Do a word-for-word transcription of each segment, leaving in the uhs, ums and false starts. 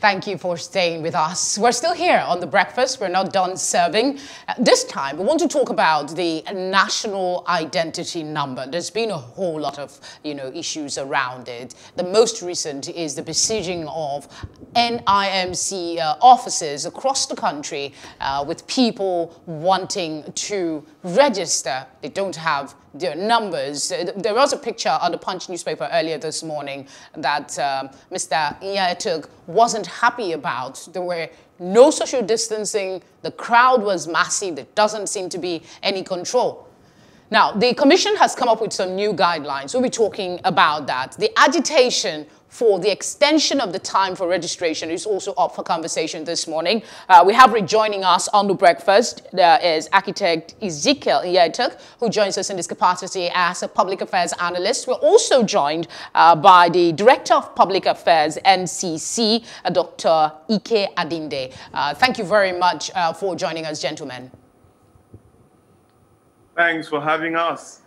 Thank you for staying with us. We're still here on The Breakfast. We're not done serving. This time, we want to talk about the national identity number. There's been a whole lot of, you know, issues around it. The most recent is the besieging of N I M C uh, offices across the country uh, with people wanting to register. They don't have their numbers. There was a picture on the Punch newspaper earlier this morning that um, Mister Iyetuk wasn't happy about. There were no social distancing. The crowd was massive. There doesn't seem to be any control. Now, the commission has come up with some new guidelines. We'll be talking about that. The agitation for the extension of the time for registration is also up for conversation this morning. Uh, we have rejoining us on The Breakfast. There is architect Ezekiel Iyetuk, who joins us in this capacity as a public affairs analyst. We're also joined uh, by the Director of Public Affairs, N C C, uh, Doctor Ike Adinde. Uh, thank you very much uh, for joining us, gentlemen. Thanks for having us.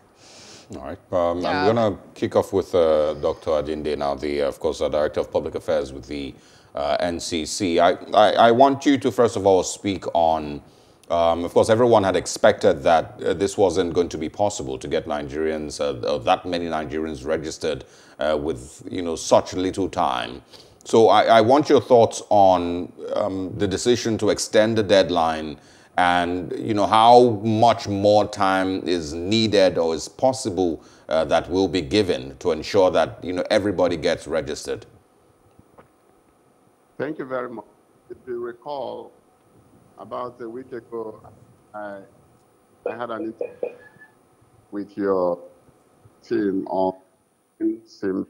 All right. Um, yeah. I'm going to kick off with uh, Doctor Adinde now, the, of course, the Director of Public Affairs with the uh, N C C. I, I, I want you to, first of all, speak on, um, of course, everyone had expected that uh, this wasn't going to be possible to get Nigerians, uh, uh, that many Nigerians registered uh, with, you know, such little time. So I, I want your thoughts on um, the decision to extend the deadline and, you know, how much more time is needed or is possible uh, that will be given to ensure that, you know, everybody gets registered. Thank you very much. If you recall, about a week ago, I, I had an interview with your team on N I M C,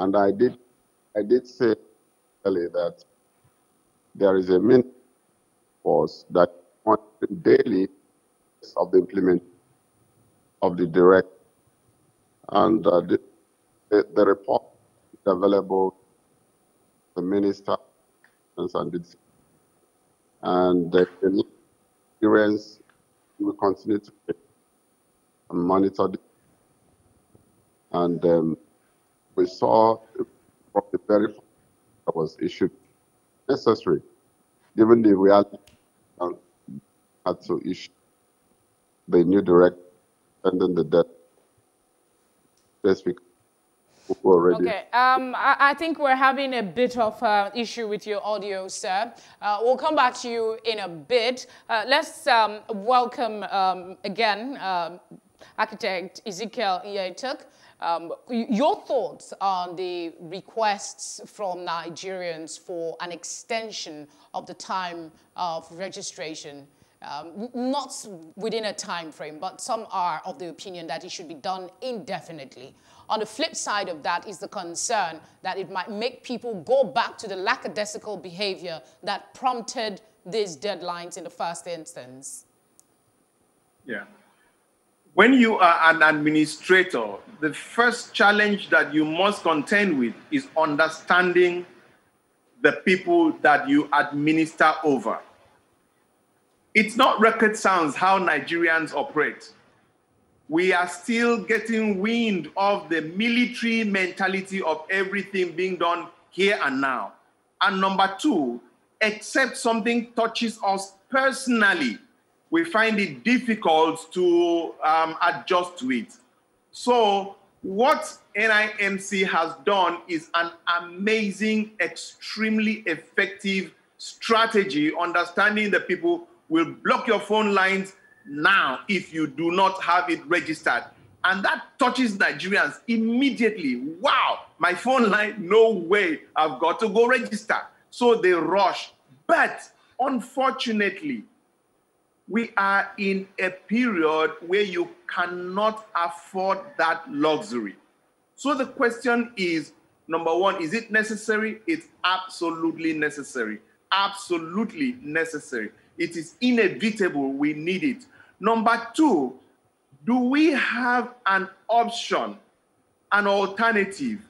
and I did, I did say earlier that there is a minimum force that on the daily of the implement of the direct, and uh, the, the, the report is available to the minister and the experience will continue to monitor this. And um, we saw from the very first that was issued necessary, given the reality um, had to issue the new direct and then the debt specific. Already. Okay, um, I, I think we're having a bit of an uh, issue with your audio, sir. Uh, we'll come back to you in a bit. Uh, let's um, welcome um, again um, architect Ezekiel Iyetuk. Um, your thoughts on the requests from Nigerians for an extension of the time of registration, um, not within a time frame, but some are of the opinion that it should be done indefinitely. On the flip side of that is the concern that it might make people go back to the lackadaisical behavior that prompted these deadlines in the first instance. Yeah. When you are an administrator, the first challenge that you must contend with is understanding the people that you administer over. It's not rocket science how Nigerians operate. We are still getting wind of the military mentality of everything being done here and now. And number two, except something touches us personally, we find it difficult to um, adjust to it. So what N I M C has done is an amazing, extremely effective strategy, understanding that people will block your phone lines now if you do not have it registered. And that touches Nigerians immediately. Wow, my phone line, no way, I've got to go register. So they rush. But unfortunately, we are in a period where you cannot afford that luxury. So the question is, number one, is it necessary? It's absolutely necessary. Absolutely necessary. It is inevitable. We need it. Number two, do we have an option, an alternative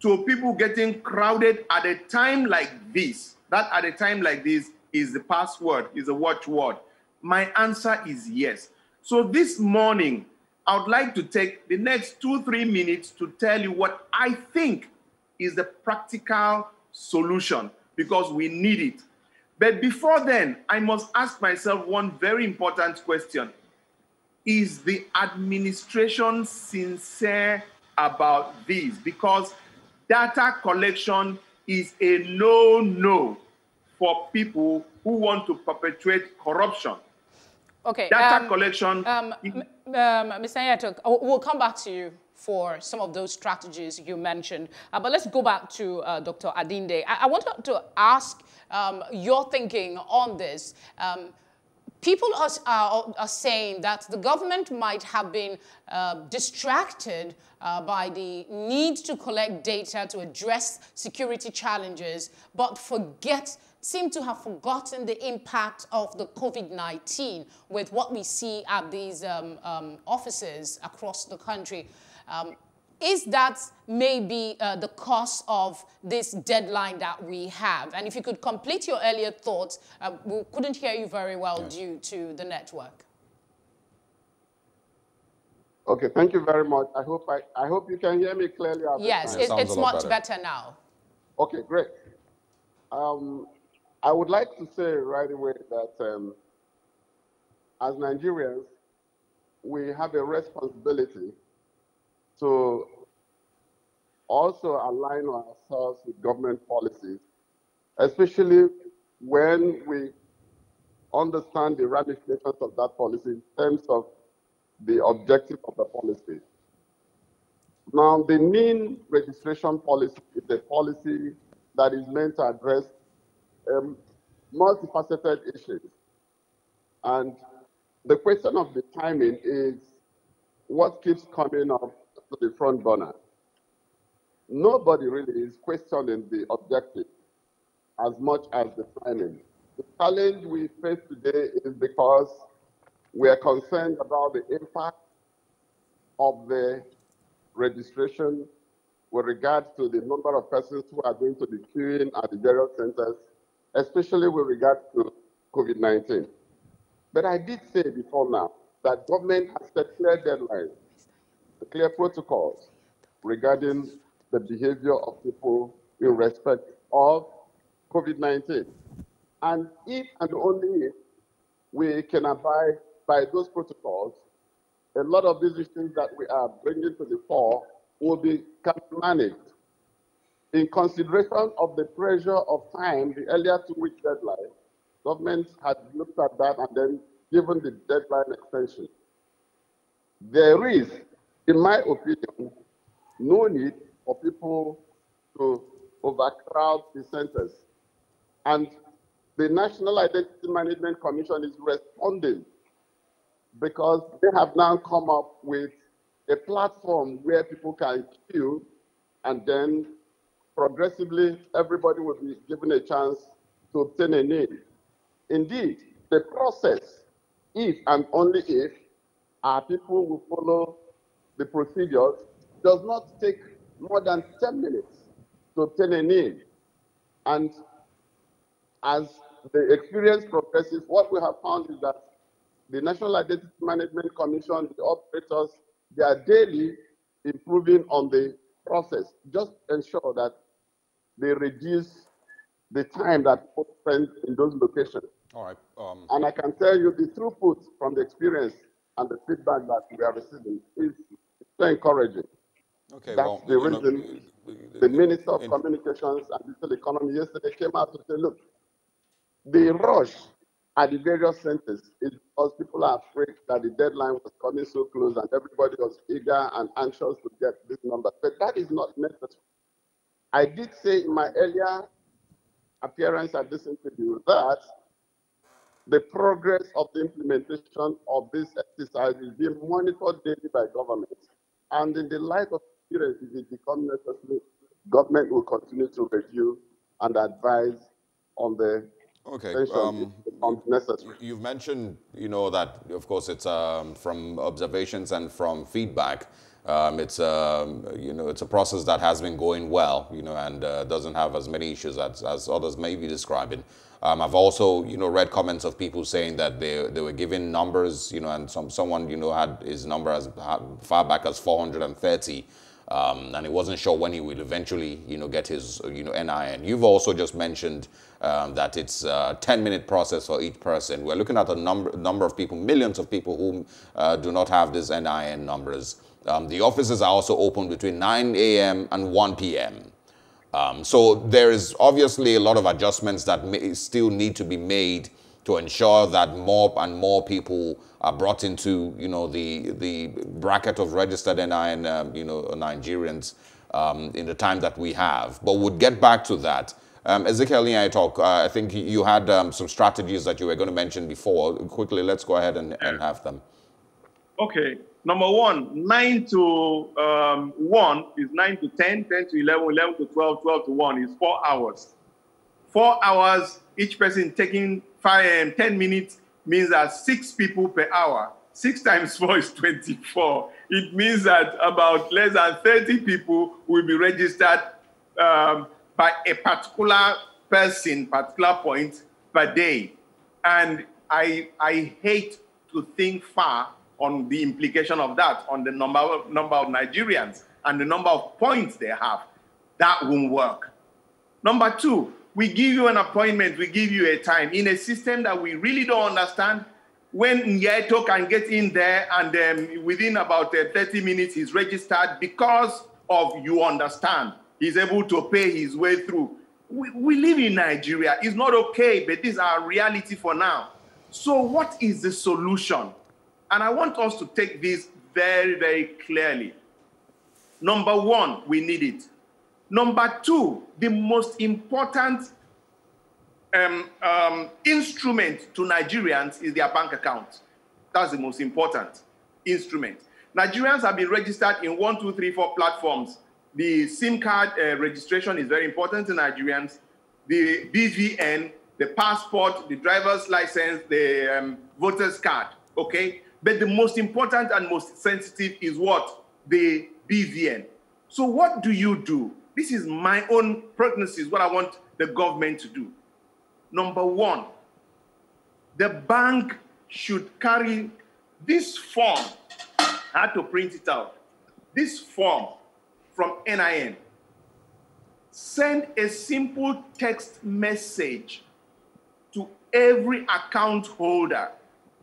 to people getting crowded at a time like this? That at a time like this is the password, is the watchword. My answer is yes. So this morning, I would like to take the next two, three minutes to tell you what I think is the practical solution because we need it. But before then, I must ask myself one very important question. Is the administration sincere about this? Because data collection is a no-no for people who want to perpetuate corruption. Okay. Data um, collection. Um, um, Mister Iyetuk, we'll come back to you for some of those strategies you mentioned. Uh, but let's go back to uh, Doctor Adinde. I, I want to ask um, your thinking on this. Um, people are, are, are saying that the government might have been uh, distracted uh, by the need to collect data to address security challenges, but forget seem to have forgotten the impact of the COVID nineteen with what we see at these um, um, offices across the country. Um, is that maybe uh, the cause of this deadline that we have? And if you could complete your earlier thoughts, uh, we couldn't hear you very well yes. due to the network. Okay, thank you very much. I hope, I, I hope you can hear me clearly. Yes, it, it's much better. better now. Okay, great. Um, I would like to say right away that um, as Nigerians, we have a responsibility to also align ourselves with government policies, especially when we understand the ramifications of that policy in terms of the objective of the policy. Now, the N I N registration policy is a policy that is meant to address Um, multifaceted issues. And the question of the timing is what keeps coming up to the front burner. Nobody really is questioning the objective as much as the timing. The challenge we face today is because we are concerned about the impact of the registration with regard to the number of persons who are going to be queuing at the various centers, especially with regard to COVID nineteen. But I did say before now that government has set clear deadlines, clear protocols regarding the behavior of people in respect of COVID nineteen. And if and only if we can abide by those protocols, a lot of these issues that we are bringing to the fore will be managed. In consideration of the pressure of time, the earlier two-week deadline, government had looked at that and then given the deadline extension. There is, in my opinion, no need for people to overcrowd the centers. And the National Identity Management Commission is responding because they have now come up with a platform where people can queue and then progressively, everybody will be given a chance to obtain a N I N. Indeed, the process, if and only if our people will follow the procedures, does not take more than ten minutes to obtain a N I N. And as the experience progresses, what we have found is that the National Identity Management Commission, the operators, they are daily improving on the process. Just ensure that they reduce the time that people spend in those locations. All right. Um, and I can tell you the throughput from the experience and the feedback that we are receiving is so encouraging. Okay, That's well, the reason know, the, the Minister of in, Communications and Digital Economy yesterday came out to say, look, the rush at the various centers is because people are afraid that the deadline was coming so close and everybody was eager and anxious to get this number. But that is not necessary. I did say in my earlier appearance at this interview that the progress of the implementation of this exercise is being monitored daily by government. And in the light of experience, if it becomes necessary, government will continue to review and advise on the Okay, um, you've mentioned, you know, that, of course, it's um, from observations and from feedback. Um, it's, um, you know, it's a process that has been going well, you know, and uh, doesn't have as many issues as, as others may be describing. Um, I've also, you know, read comments of people saying that they, they were given numbers, you know, and some someone, you know, had his number as far back as four hundred thirty. um, and he wasn't sure when he would eventually, you know, get his, you know, N I N. You've also just mentioned um, that it's a ten-minute process for each person. We're looking at a number number of people, millions of people who uh, do not have these N I N numbers. Um, the offices are also open between nine A M and one P M Um, so there is obviously a lot of adjustments that may still need to be made to ensure that more and more people are brought into, you know, the the bracket of registered N I N, um, you know, Nigerians um, in the time that we have. But we'll get back to that. Um, Ezekiel Iyetuk, uh, I think you had um, some strategies that you were going to mention before. Quickly, let's go ahead and, and have them. Okay. Number one, nine to one is nine to ten, ten to eleven, eleven to twelve, twelve to one is four hours. Four hours, each person taking five A M, ten minutes means that six people per hour. Six times four is twenty-four. It means that about less than thirty people will be registered um, by a particular person, particular point per day. And I, I hate to think far on the implication of that, on the number of, number of Nigerians and the number of points they have. That won't work. Number two, we give you an appointment, we give you a time. In a system that we really don't understand, when Iyetuk can get in there and um, within about uh, thirty minutes he's registered because of, you understand, he's able to pay his way through. We, we live in Nigeria. It's not okay, but this is our reality for now. So what is the solution? And I want us to take this very, very clearly. Number one, we need it. Number two, the most important um, um, instrument to Nigerians is their bank account. That's the most important instrument. Nigerians have been registered in one, two, three, four platforms. The SIM card uh, registration is very important to Nigerians. The B V N, the passport, the driver's license, the um, voter's card, okay? But the most important and most sensitive is what? The B V N. So what do you do? This is my own prognosis, what I want the government to do. Number one, the bank should carry this form. I had to print it out. This form from N I N. Send a simple text message to every account holder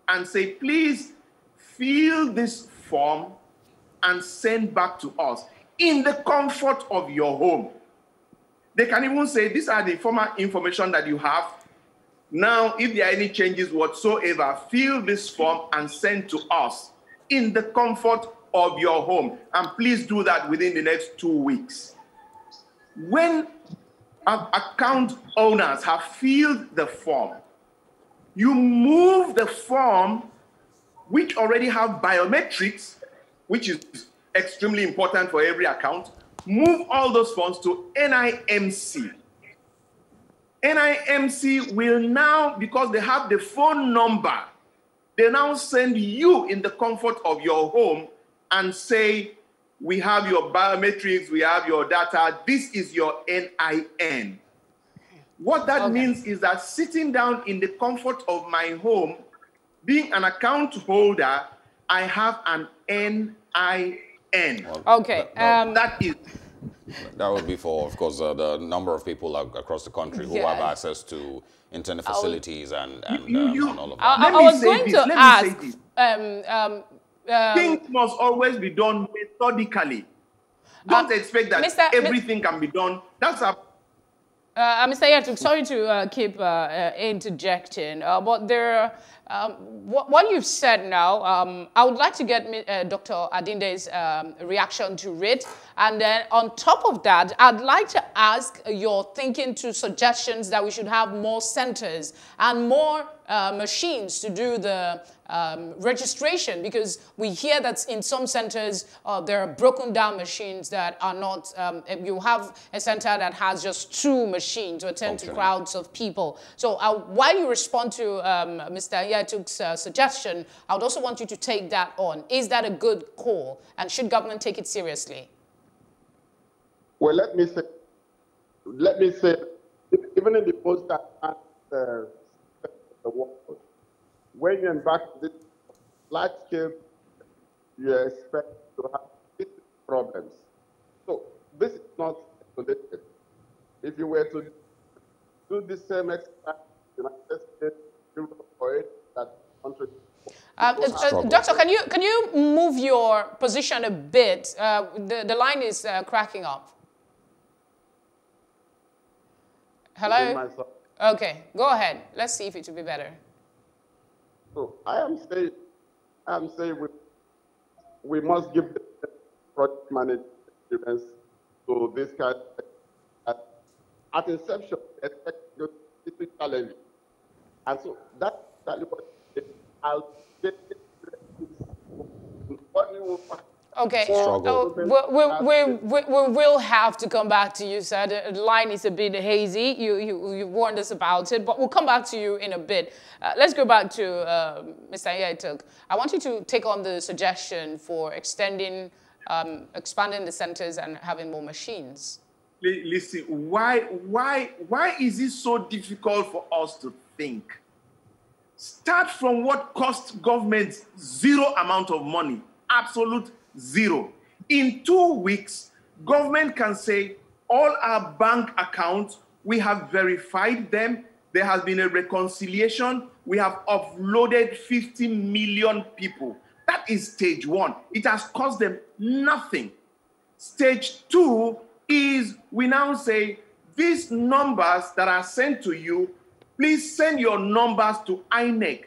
and say, please fill this form and send back to us in the comfort of your home. They can even say, these are the former information that you have. Now, if there are any changes whatsoever, fill this form and send to us in the comfort of your home. And please do that within the next two weeks. When account owners have filled the form, you move the form, which already have biometrics, which is extremely important for every account, move all those forms to N I M C. N I M C will now, because they have the phone number, they now send you in the comfort of your home and say, we have your biometrics, we have your data, this is your N I N. What that okay. means is that sitting down in the comfort of my home, being an account holder, I have an N I N. Well, okay. That, um, that is. That would be for, of course, uh, the number of people across the country who yeah. have access to internet facilities I'll, and, and, you, you, um, and all of that. I, I was going this. to Let ask. Um, um, um, Things must always be done methodically. Don't uh, expect that Mister everything Mister can be done. That's a. Uh, Mister Iyetuk, sorry to uh, keep uh, uh, interjecting, uh, but there, um, what, what you've said now, um, I would like to get uh, Doctor Adinde's um, reaction to it. And then on top of that, I'd like to ask your thinking to suggestions that we should have more centers and more uh, machines to do the um, registration, because we hear that in some centers, uh, there are broken down machines that are not, um, you have a center that has just two machines to attend okay. to crowds of people. So uh, while you respond to um, Mister Iyetuk's uh, suggestion, I would also want you to take that on. Is that a good call? And should government take it seriously? Well, let me say, let me say, even in the most advanced uh, the world, when you embark on this large scale, you expect to have different problems. So this is not isolated. If you were to do the same exercise in the United States, Europe, or it, that country. Uh, uh, Doctor, can you can you move your position a bit? Uh, the the line is uh, cracking up. Hello. Okay, go ahead. Let's see if it will be better. So I am saying, I am saying we we must give the project management experience to this kind of, at inception, expect your specific challenge, and so that that is what I'll. Okay, oh, we, we, we, we will have to come back to you, sir. The line is a bit hazy. You, you, you warned us about it, but we'll come back to you in a bit. Uh, let's go back to uh, Mister Iyetuk. I want you to take on the suggestion for extending, um, expanding the centers and having more machines. Listen, why, why, why is it so difficult for us to think? Start from what costs government zero amount of money, absolute zero. In two weeks, government can say, all our bank accounts, we have verified them. There has been a reconciliation. We have offloaded fifty million people. That is stage one. It has cost them nothing. Stage two is we now say, these numbers that are sent to you, please send your numbers to I N E C.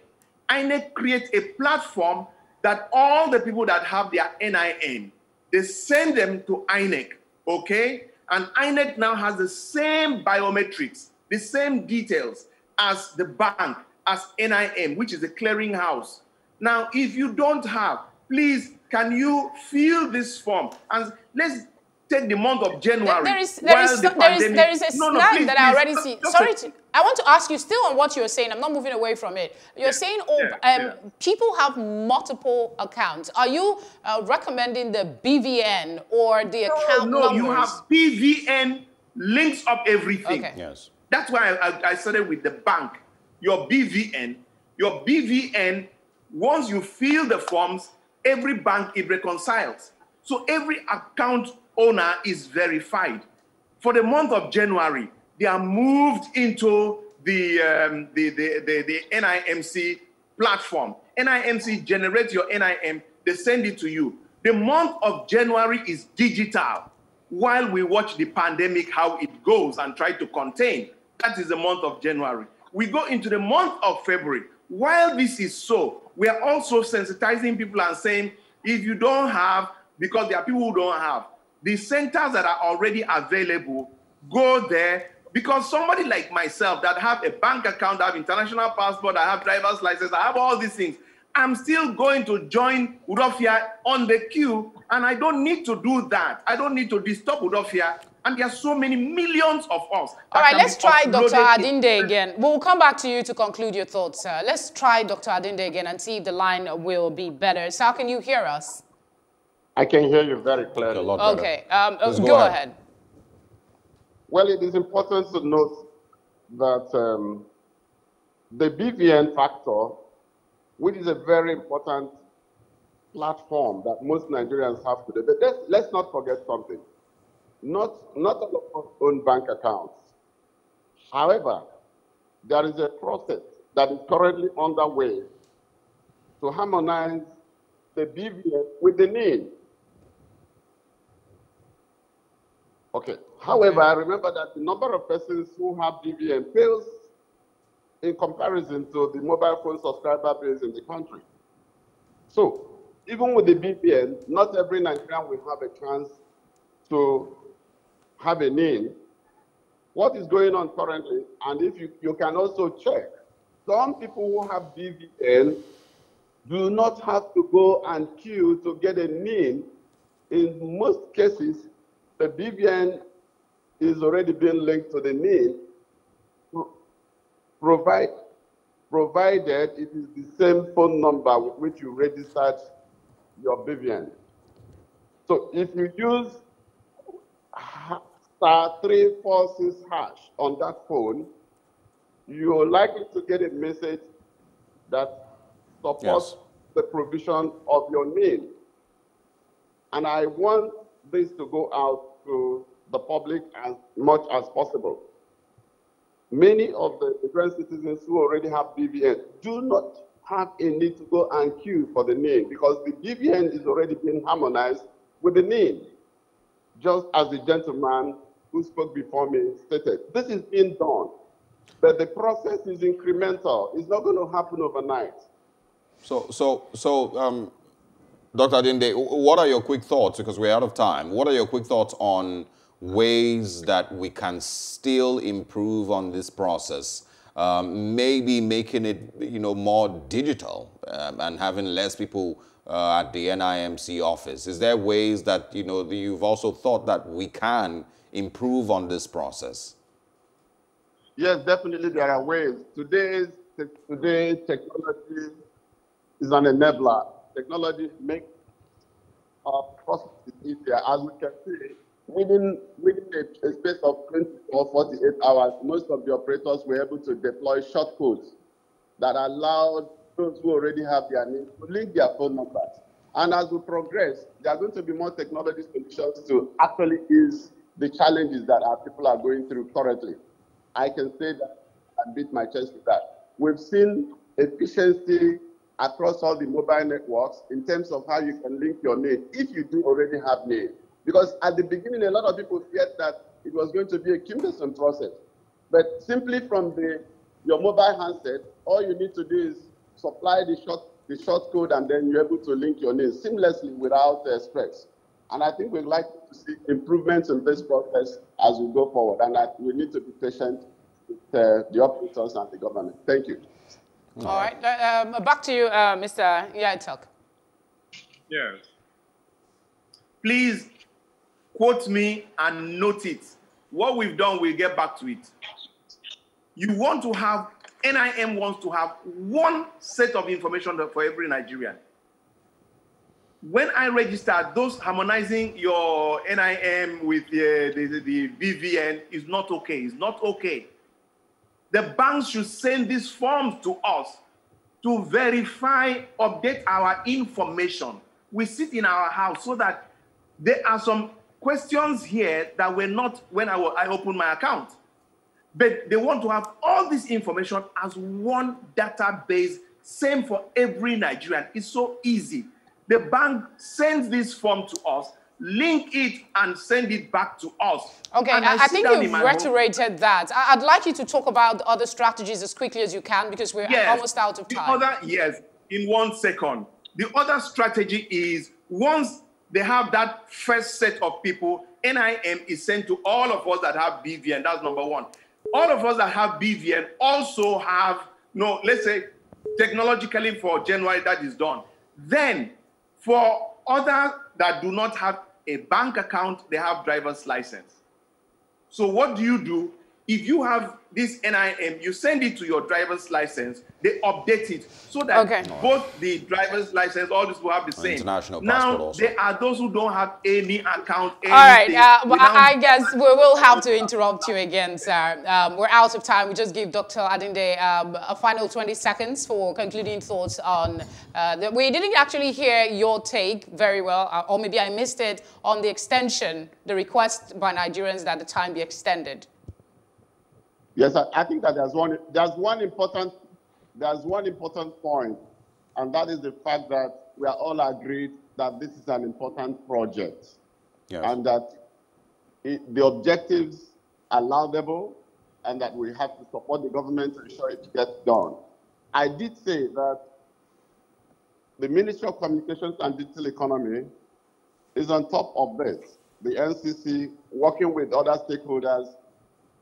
I N E C creates a platform that all the people that have their N I N, they send them to I N E C, okay? And I N E C now has the same biometrics, the same details as the bank, as N I N, which is a clearinghouse. Now, if you don't have, please, can you fill this form? And let's take the month of January. There is, there is, the there is, there is a no, no, snag please, that I already see. Sorry, to, I want to ask you still on what you're saying. I'm not moving away from it. You're yeah, saying oh, yeah, um, yeah. people have multiple accounts. Are you uh, recommending the B V N or the no, account no, numbers? No, you have B V N links up everything. Okay. Yes. That's why I, I started with the bank. Your B V N, your B V N, once you fill the forms, every bank, it reconciles. So every account owner is verified. For the month of January, they are moved into the, um, the, the, the, the N I M C platform. N I M C generates your N I M, they send it to you. The month of January is digital, while we watch the pandemic, how it goes and try to contain. That is the month of January. We go into the month of February. While this is so, we are also sensitizing people and saying, if you don't have, because there are people who don't have, the centers that are already available, go there. Because somebody like myself that have a bank account, I have international passport, I have driver's license, I have all these things, I'm still going to join Udofia on the queue, and I don't need to do that. I don't need to disturb Udofia. And there are so many millions of us. All right, let's try Doctor Adinde again. We'll come back to you to conclude your thoughts, sir. Let's try Doctor Adinde again and see if the line will be better. So how can you hear us? I can hear you very clearly. Okay, um, go, go ahead. ahead. Well, it is important to note that um, the B V N factor, which is a very important platform that most Nigerians have today, but let's, let's not forget something. Not, not all of us own bank accounts. However, there is a process that is currently underway to harmonize the B V N with the N I N. Okay. However, I remember that the number of persons who have B V N fails in comparison to the mobile phone subscriber base in the country. So, even with the B V N, not every Nigerian will have a chance to have a N I N. What is going on currently, and if you, you can also check, some people who have B V N do not have to go and queue to get a N I N. In most cases, the B V N is already being linked to the N I N, provide, provided it is the same phone number with which you registered your B V N. So if you use star three four six hash on that phone, you are likely to get a message that supports yes. the provision of your N I N. And I want this to go out to the public as much as possible. Many of the Nigerian citizens who already have B V N do not have a need to go and queue for the N I N because the B V N is already being harmonized with the N I N, just as the gentleman who spoke before me stated. This is being done, but the process is incremental. It's not going to happen overnight. So, so, so, um, Doctor Adinde, what are your quick thoughts, because we're out of time, what are your quick thoughts on ways that we can still improve on this process? Um, maybe making it, you know, more digital um, and having less people uh, at the N I M C office. Is there ways that, you know, you've also thought that we can improve on this process? Yes, definitely there are ways. Today's, today's technology is an enabler. Technology makes our processes easier. As we can see, within, within a space of twenty-four, forty-eight hours, most of the operators were able to deploy short codes that allowed those who already have their N I N to link their phone numbers. And as we progress, there are going to be more technology solutions to actually ease the challenges that our people are going through currently. I can say that and beat my chest with that. We've seen efficiency across all the mobile networks in terms of how you can link your N I N if you do already have N I N. Because at the beginning, a lot of people feared that it was going to be a cumbersome process. But simply from the, your mobile handset, all you need to do is supply the short, the short code, and then you're able to link your N I N seamlessly without uh, stress. And I think we'd like to see improvements in this process as we go forward. And I, we need to be patient with uh, the operators and the government. Thank you. All right. Um, back to you, uh, Mister Iyetuk. Yes. Please quote me and note it. What we've done, we'll get back to it. You want to have, N I M wants to have one set of information for every Nigerian. When I registered, those harmonizing your N I M with the, the, the B V N is not okay. It's not okay. The banks should send these forms to us to verify, update our information. We sit in our house so that there are some questions here that were not when I, I opened my account. But they want to have all this information as one database, same for every Nigerian. It's so easy. The bank sends this form to us, link it, and send it back to us. Okay, I, I think you've reiterated that. I'd like you to talk about other strategies as quickly as you can because we're yes, almost out of time. The other, yes, in one second. The other strategy is once they have that first set of people, N I M is sent to all of us that have B V N. That's number one. All of us that have B V N also have, no, let's say, technologically for January, that is done. Then, for others that do not have a bank account, they have driver's license. So what do you do? If you have this N I M, you send it to your driver's license, they update it so that okay. both the driver's license, all these will have the same. International passport now, also. There are those who don't have any account, anything. All right, uh, well, I guess we will have to interrupt you again, sir. Um, we're out of time. We just give Doctor Adinde um, a final twenty seconds for concluding thoughts on, uh, the, we didn't actually hear your take very well, uh, or maybe I missed it, on the extension, the request by Nigerians that the time be extended. Yes, I, I think that there's one, there's one important, there's one important point, and that is the fact that we are all agreed that this is an important project, yes. and that it, the objectives are laudable, and that we have to support the government to ensure it gets done. I did say that the Ministry of Communications and Digital Economy is on top of this. The N C C, working with other stakeholders,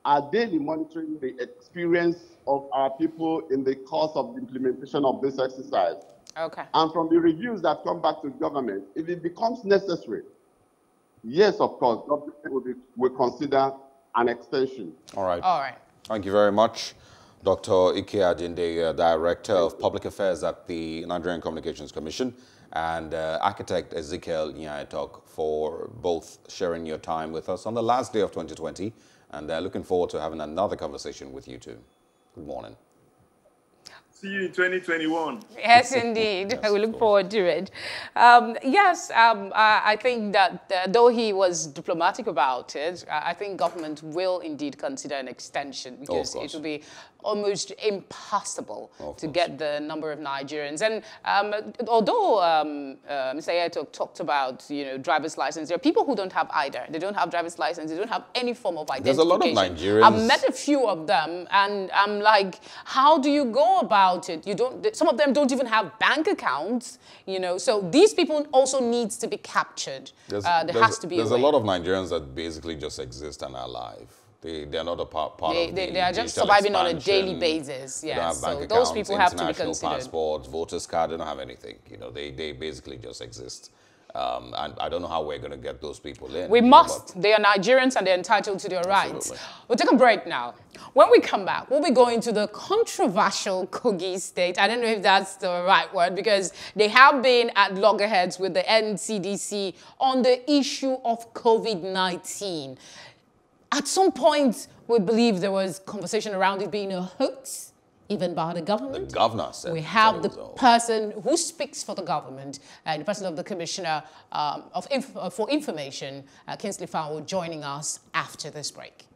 are daily monitoring the experience of our people in the course of the implementation of this exercise. Okay. And from the reviews that come back to government, if it becomes necessary, yes, of course, government will, be, will consider an extension. All right. All right. Thank you very much. Doctor Ike Adinde, uh, Director of Public Affairs at the Nigerian Communications Commission, and uh, architect Ezekiel Iyetuk, for both sharing your time with us on the last day of twenty twenty. And uh, looking forward to having another conversation with you two. Good morning. See you in twenty twenty-one. Yes, indeed. Yes, we look cool. forward to it. Um, yes, um, uh, I think that uh, though he was diplomatic about it, uh, I think government will indeed consider an extension because oh, it will be almost impossible oh, to course. get the number of Nigerians. And um, although um, uh, Mister Iyetuk talked about, you know, driver's license, there are people who don't have either. They don't have driver's license. They don't have any form of identification. There's a lot of Nigerians. I've met a few of them, and I'm like, how do you go about it? You don't, some of them don't even have bank accounts, you know, so these people also needs to be captured. There's, uh, there has to be There's a, a lot of Nigerians that basically just exist and are alive. They, they're not a part, part they, of they, the They are just surviving expansion. on a daily basis, yes. So accounts, those people have to be considered. Passports, voter's card, they don't have anything, you know, they, they basically just exist. Um, and I don't know how we're going to get those people in. We must. But they are Nigerians and they're entitled to their rights. Absolutely. We'll take a break now. When we come back, we'll be going to the controversial Kogi State. I don't know if that's the right word because they have been at loggerheads with the N C D C on the issue of COVID nineteen. At some point, we believe there was conversation around it being a hoax. Even by the government. The governor said. We have the person who speaks for the government and the person of the Commissioner um, of inf for Information, uh, Kinsley Fowler, joining us after this break.